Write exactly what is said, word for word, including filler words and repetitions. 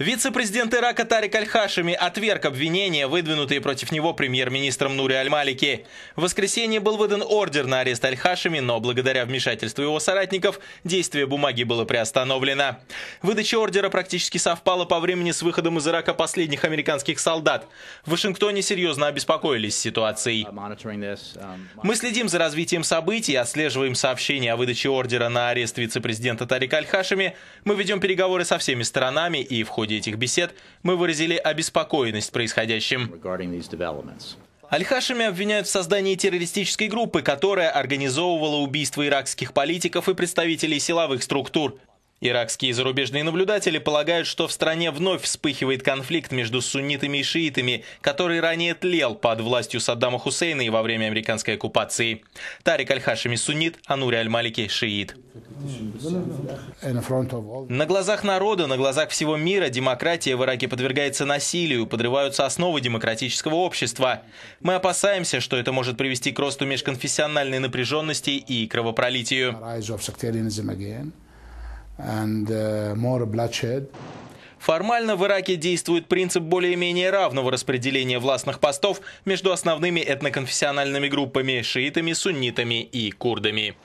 Вице-президент Ирака Тарик Аль-Хашими отверг обвинения, выдвинутые против него премьер-министром Нури аль-Малики. В воскресенье был выдан ордер на арест Аль-Хашими, но благодаря вмешательству его соратников действие бумаги было приостановлено. Выдача ордера практически совпала по времени с выходом из Ирака последних американских солдат. В Вашингтоне серьезно обеспокоились ситуацией. Мы следим за развитием событий, отслеживаем сообщения о выдаче ордера на арест вице-президента Тарика Аль-Хашими. Мы ведем переговоры со всеми сторонами, и в ходе этих бесед мы выразили обеспокоенность происходящим. Аль-Хашими обвиняют в создании террористической группы, которая организовывала убийство иракских политиков и представителей силовых структур. Иракские и зарубежные наблюдатели полагают, что в стране вновь вспыхивает конфликт между суннитами и шиитами, который ранее тлел под властью Саддама Хусейна и во время американской оккупации. Тарик Аль-Хашими суннит, а Нури аль-Малики шиит. На глазах народа, на глазах всего мира демократия в Ираке подвергается насилию, подрываются основы демократического общества. Мы опасаемся, что это может привести к росту межконфессиональной напряженности и кровопролитию. Формально в Ираке действует принцип более-менее равного распределения властных постов между основными этноконфессиональными группами – шиитами, суннитами и курдами.